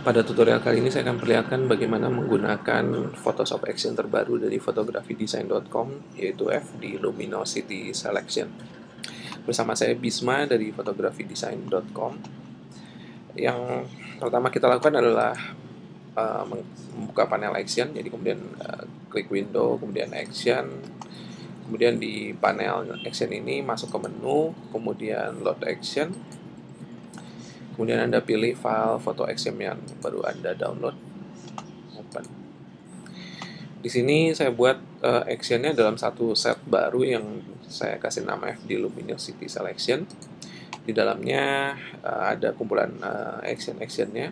Pada tutorial kali ini saya akan perlihatkan bagaimana menggunakan Photoshop Action terbaru dari fotografidesain.com, yaitu FD Luminosity Selection. Bersama saya Bisma dari fotografidesain.com. Yang pertama kita lakukan adalah membuka panel Action, jadi kemudian klik window, kemudian Action, kemudian di panel Action ini masuk ke menu, kemudian Load Action. Kemudian Anda pilih file foto action yang baru Anda download. Open. Di sini saya buat actionnya dalam satu set baru yang saya kasih nama FD Luminosity Selection. Di dalamnya ada kumpulan action-actionnya.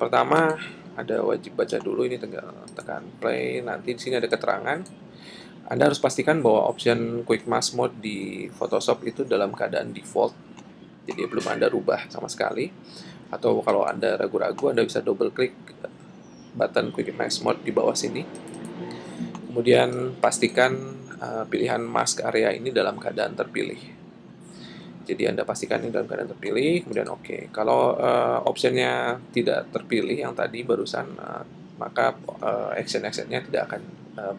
Pertama ada wajib baca dulu, ini tinggal tekan play. Nanti di sini ada keterangan. Anda harus pastikan bahwa option Quick Mask Mode di Photoshop itu dalam keadaan default. Jadi belum Anda rubah sama sekali. Atau kalau Anda ragu-ragu, Anda bisa double klik button Quick Mask Mode di bawah sini. Kemudian pastikan pilihan mask area ini dalam keadaan terpilih. Jadi Anda pastikan ini dalam keadaan terpilih, kemudian oke. Kalau optionnya tidak terpilih yang tadi barusan, maka action-actionnya tidak akan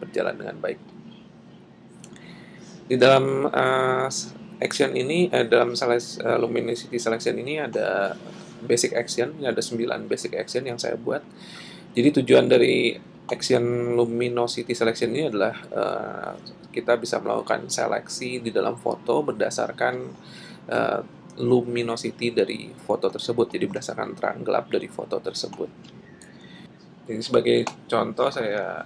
berjalan dengan baik. Di dalam action ini, dalam Luminosity Selection ini ada basic action, ini ada 9 basic action yang saya buat. Jadi tujuan dari action Luminosity Selection ini adalah kita bisa melakukan seleksi di dalam foto berdasarkan luminosity dari foto tersebut, jadi berdasarkan terang gelap dari foto tersebut. Jadi sebagai contoh saya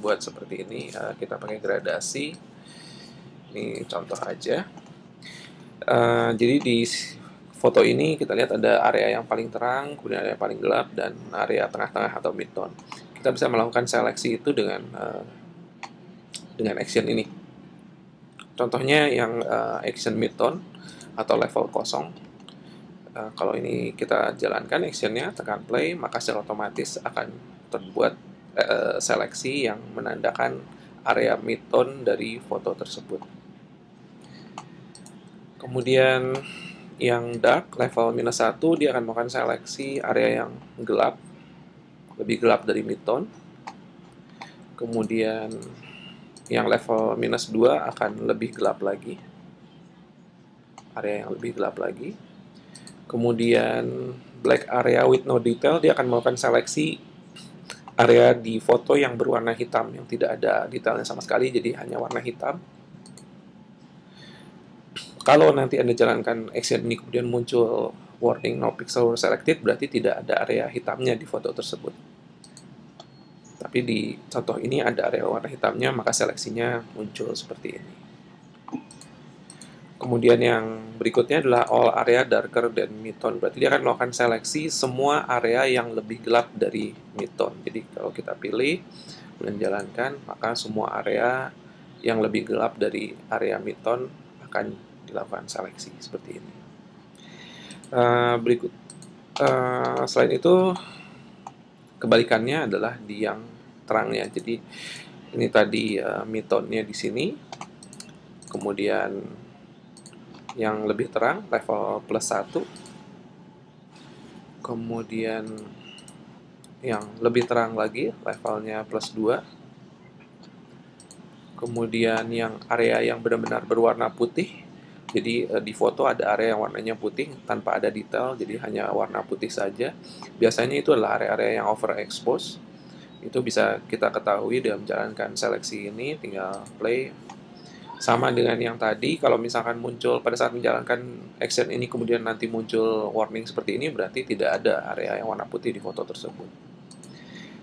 buat seperti ini, kita pakai gradasi. Ini contoh aja. Jadi di foto ini kita lihat ada area yang paling terang, kemudian area yang paling gelap, dan area tengah-tengah atau mid-tone. Kita bisa melakukan seleksi itu dengan action ini. Contohnya yang action mid-tone atau level kosong. Kalau ini kita jalankan actionnya, tekan play, maka secara otomatis akan terbuat seleksi yang menandakan area mid-tone dari foto tersebut. Kemudian yang dark, level -1, dia akan melakukan seleksi area yang gelap, lebih gelap dari mid-tone. Kemudian yang level -2 akan lebih gelap lagi, area yang lebih gelap lagi. Kemudian black area with no detail, dia akan melakukan seleksi area di foto yang berwarna hitam, yang tidak ada detailnya sama sekali, jadi hanya warna hitam. Kalau nanti Anda jalankan action ini kemudian muncul warning no pixel were selected, berarti tidak ada area hitamnya di foto tersebut. Tapi di contoh ini ada area warna hitamnya, maka seleksinya muncul seperti ini. Kemudian yang berikutnya adalah all area darker than mid-tone, berarti dia akan melakukan seleksi semua area yang lebih gelap dari mid-tone. Jadi kalau kita pilih kemudian jalankan, maka semua area yang lebih gelap dari area mid-tone akan dilakukan seleksi seperti ini. Selain itu kebalikannya adalah di yang terangnya. Jadi ini tadi mid-tone-nya di sini, kemudian yang lebih terang level +1, kemudian yang lebih terang lagi levelnya +2, kemudian yang area yang benar-benar berwarna putih. Jadi di foto ada area yang warnanya putih tanpa ada detail, jadi hanya warna putih saja. Biasanya itu adalah area-area yang overexposed. Itu bisa kita ketahui dalam menjalankan seleksi ini, tinggal play. Sama dengan yang tadi, kalau misalkan muncul pada saat menjalankan action ini kemudian nanti muncul warning seperti ini, berarti tidak ada area yang warna putih di foto tersebut.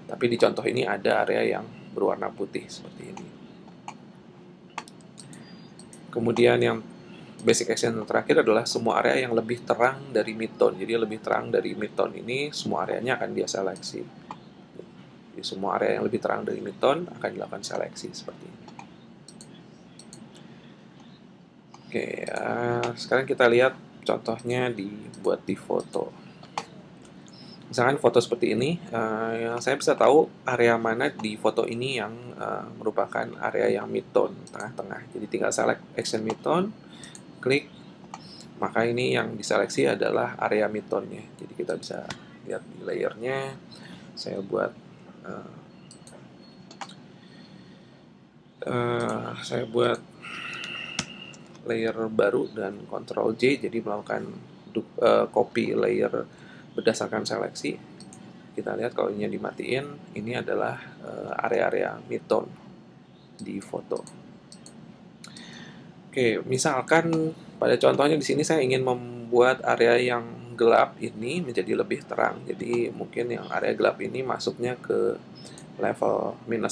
Tapi di contoh ini ada area yang berwarna putih seperti ini. Kemudian yang basic action yang terakhir adalah semua area yang lebih terang dari mid-tone. Jadi lebih terang dari mid-tone ini, semua areanya akan dia seleksi. Jadi semua area yang lebih terang dari mid-tone akan dilakukan seleksi seperti ini. Oke, sekarang kita lihat contohnya dibuat di foto. Misalkan foto seperti ini, saya bisa tahu area mana di foto ini yang merupakan area yang mid-tone, tengah-tengah. Jadi tinggal select action mid-tone, klik, maka ini yang diseleksi adalah area midtone-nya. Jadi kita bisa lihat di layernya, saya buat layer baru dan Ctrl J, jadi melakukan copy layer berdasarkan seleksi. Kita lihat kalau ini dimatiin, ini adalah area-area midtone di foto. Oke, misalkan pada contohnya di sini saya ingin membuat area yang gelap ini menjadi lebih terang. Jadi mungkin yang area gelap ini masuknya ke level -1,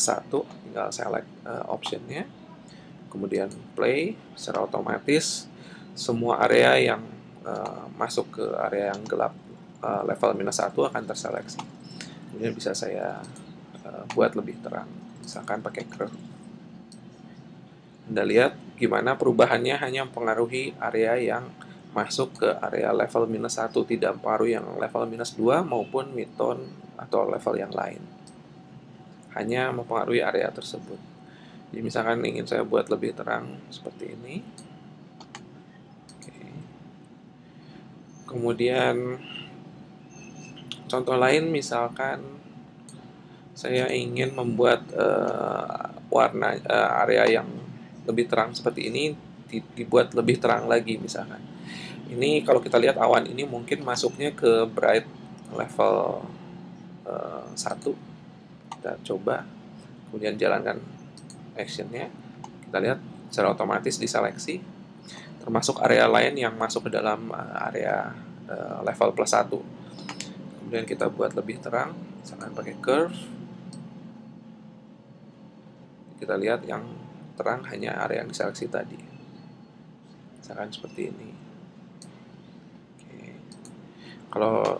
tinggal select optionnya, kemudian play. Secara otomatis semua area yang masuk ke area yang gelap level -1 akan terseleksi. Kemudian bisa saya buat lebih terang, misalkan pakai curve. Anda lihat gimana perubahannya, hanya mempengaruhi area yang masuk ke area level -1, tidak mempengaruhi yang level -2 maupun midtone atau level yang lain, hanya mempengaruhi area tersebut. Jadi misalkan ingin saya buat lebih terang seperti ini. Oke. Kemudian contoh lain, misalkan saya ingin membuat warna area yang lebih terang seperti ini dibuat lebih terang lagi. Misalkan ini kalau kita lihat awan ini mungkin masuknya ke bright level 1. Kita coba, kemudian jalankan actionnya. Kita lihat secara otomatis diseleksi, termasuk area lain yang masuk ke dalam area level +1. Kemudian kita buat lebih terang, misalkan pakai curve. Kita lihat yang terang hanya area yang diseleksi tadi, misalkan seperti ini. Kalau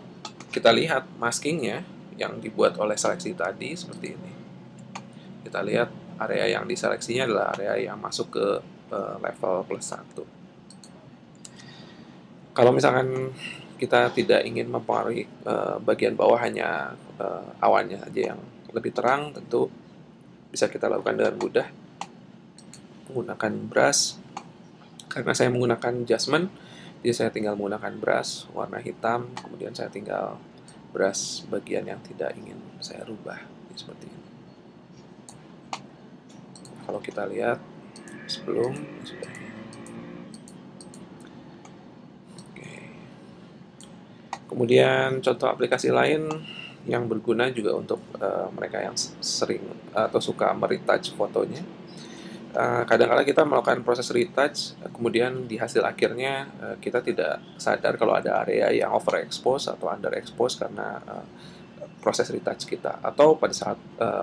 kita lihat maskingnya yang dibuat oleh seleksi tadi seperti ini. Kita lihat area yang diseleksinya adalah area yang masuk ke level +1. Kalau misalkan kita tidak ingin mempengaruhi bagian bawah, hanya awannya saja yang lebih terang, tentu bisa kita lakukan dengan mudah menggunakan brush. Karena saya menggunakan adjustment, jadi saya tinggal menggunakan brush warna hitam, kemudian saya tinggal brush bagian yang tidak ingin saya rubah, jadi seperti ini. Kalau kita lihat sebelum, seperti ini. Oke. Kemudian contoh aplikasi lain yang berguna juga untuk mereka yang sering atau suka meretouch fotonya. Kadang-kadang kita melakukan proses retouch, kemudian di hasil akhirnya kita tidak sadar kalau ada area yang overexpose atau underexpose karena proses retouch kita, atau pada saat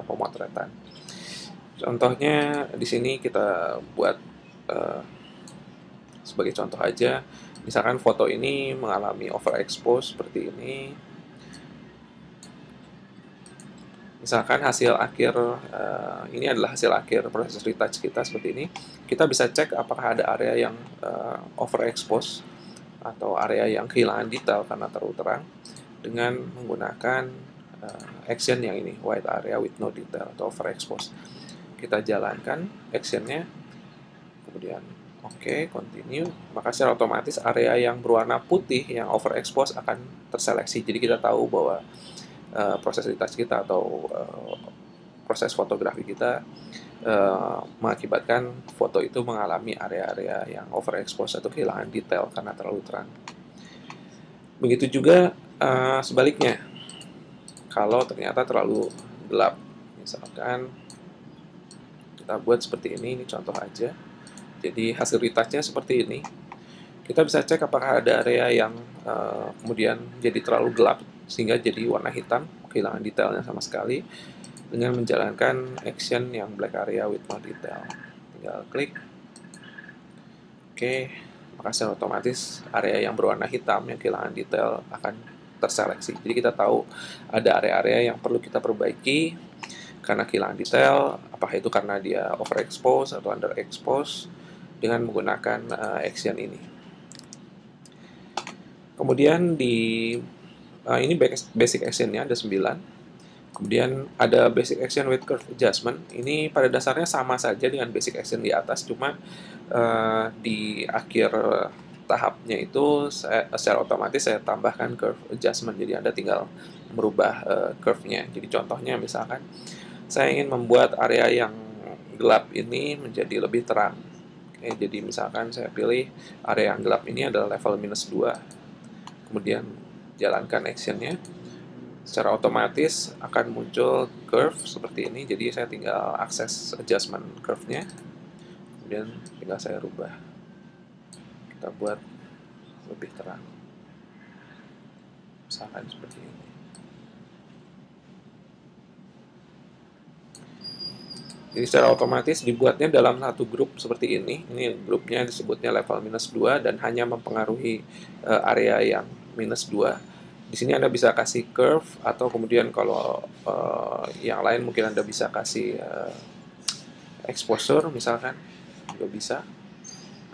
pemotretan. Contohnya di sini kita buat sebagai contoh aja, misalkan foto ini mengalami overexpose seperti ini. Misalkan hasil akhir, ini adalah hasil akhir proses retouch kita seperti ini. Kita bisa cek apakah ada area yang overexpose atau area yang kehilangan detail karena terlalu terang dengan menggunakan action yang ini, white area with no detail atau overexpose. Kita jalankan actionnya, kemudian oke, continue. Maka secara otomatis area yang berwarna putih yang overexpose akan terseleksi. Jadi kita tahu bahwa proses retouch kita atau proses fotografi kita mengakibatkan foto itu mengalami area-area yang overexposed atau kehilangan detail karena terlalu terang. Begitu juga sebaliknya, kalau ternyata terlalu gelap, misalkan kita buat seperti ini contoh aja. Jadi hasil retouchnya seperti ini. Kita bisa cek apakah ada area yang kemudian jadi terlalu gelap sehingga jadi warna hitam, kehilangan detailnya sama sekali, dengan menjalankan action yang black area with no detail. Tinggal klik. Oke, maka secara otomatis area yang berwarna hitam yang kehilangan detail akan terseleksi. Jadi kita tahu ada area-area yang perlu kita perbaiki karena kehilangan detail, apakah itu karena dia overexpose atau underexpose, dengan menggunakan action ini. Kemudian di ini basic action-nya ada 9. Kemudian ada basic action with curve adjustment. Ini pada dasarnya sama saja dengan basic action di atas, cuma di akhir tahapnya itu secara otomatis saya tambahkan curve adjustment. Jadi Anda tinggal merubah curve-nya. Jadi contohnya misalkan saya ingin membuat area yang gelap ini menjadi lebih terang. Oke, jadi misalkan saya pilih area yang gelap ini adalah level -2. Kemudian jalankan action-nya. Secara otomatis akan muncul curve seperti ini. Jadi saya tinggal akses adjustment curve-nya, kemudian tinggal saya rubah, kita buat lebih terang misalkan seperti ini. Jadi secara otomatis dibuatnya dalam satu grup seperti ini. Ini grupnya disebutnya level -2 dan hanya mempengaruhi area yang -2. Di sini Anda bisa kasih curve, atau kemudian kalau yang lain mungkin Anda bisa kasih exposure misalkan, juga bisa.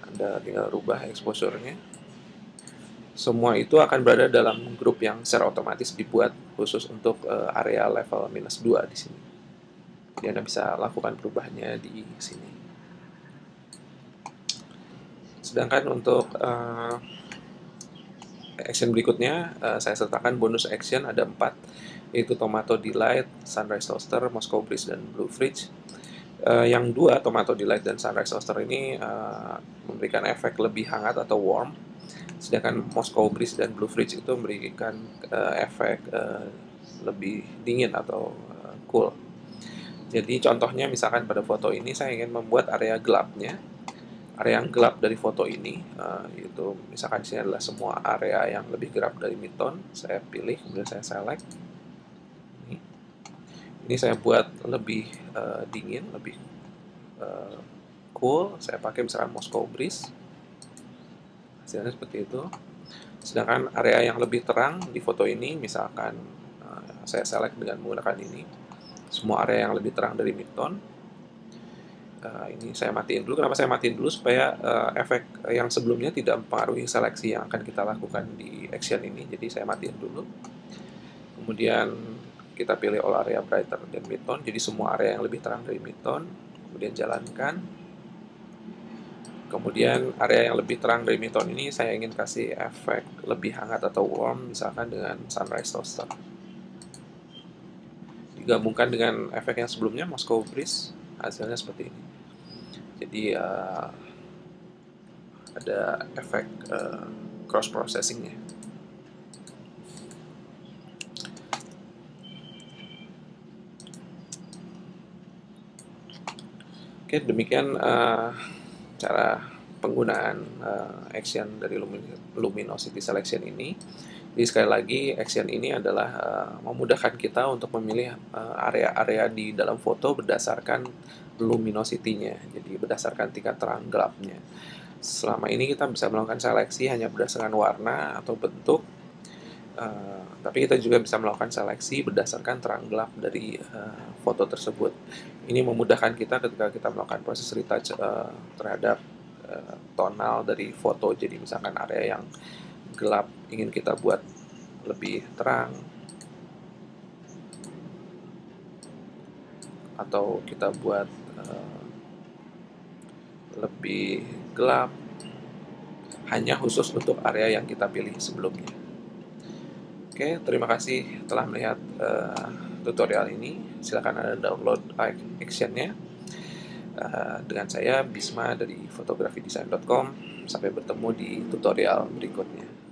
Anda tinggal rubah exposure-nya. Semua itu akan berada dalam grup yang secara otomatis dibuat khusus untuk area level -2 di sini. Jadi Anda bisa lakukan perubahannya di sini. Sedangkan untuk action berikutnya, saya sertakan bonus action, ada 4, yaitu Tomato Delight, Sunrise Toaster, Moscow Breeze, dan Blue Fridge. Yang 2, Tomato Delight dan Sunrise Toaster ini memberikan efek lebih hangat atau warm, sedangkan Moscow Breeze dan Blue Fridge itu memberikan efek lebih dingin atau cool. Jadi contohnya misalkan pada foto ini saya ingin membuat area gelapnya. Area yang gelap dari foto ini, itu misalkan di sini adalah semua area yang lebih gelap dari midtone. Saya pilih, kemudian saya select. Ini saya buat lebih dingin, lebih cool. Saya pakai misalkan Moscow Breeze. Hasilnya seperti itu. Sedangkan area yang lebih terang di foto ini, misalkan saya select dengan menggunakan ini. Semua area yang lebih terang dari midtone. Ini saya matiin dulu. Kenapa saya matiin dulu? Supaya efek yang sebelumnya tidak mempengaruhi seleksi yang akan kita lakukan di action ini. Jadi saya matiin dulu. Kemudian kita pilih all area brighter dan midtone. Jadi semua area yang lebih terang dari midtone. Kemudian jalankan. Kemudian area yang lebih terang dari midtone ini saya ingin kasih efek lebih hangat atau warm, misalkan dengan Sunrise Toaster. Digabungkan dengan efek yang sebelumnya, Moscow Breeze. Hasilnya seperti ini. Jadi ada efek cross processingnya. Oke, demikian cara penggunaan action dari Luminosity Selection ini. Jadi sekali lagi, action ini adalah memudahkan kita untuk memilih area-area di dalam foto berdasarkan luminosity-nya, jadi berdasarkan tingkat terang gelapnya. Selama ini kita bisa melakukan seleksi hanya berdasarkan warna atau bentuk, tapi kita juga bisa melakukan seleksi berdasarkan terang gelap dari foto tersebut. Ini memudahkan kita ketika kita melakukan proses retouch terhadap tonal dari foto. Jadi misalkan area yang gelap ingin kita buat lebih terang, atau kita buat lebih gelap, hanya khusus untuk area yang kita pilih sebelumnya. Oke, terima kasih telah melihat tutorial ini. Silakan Anda download action-nya. Dengan saya Bisma dari fotografidesain.com. Sampai bertemu di tutorial berikutnya.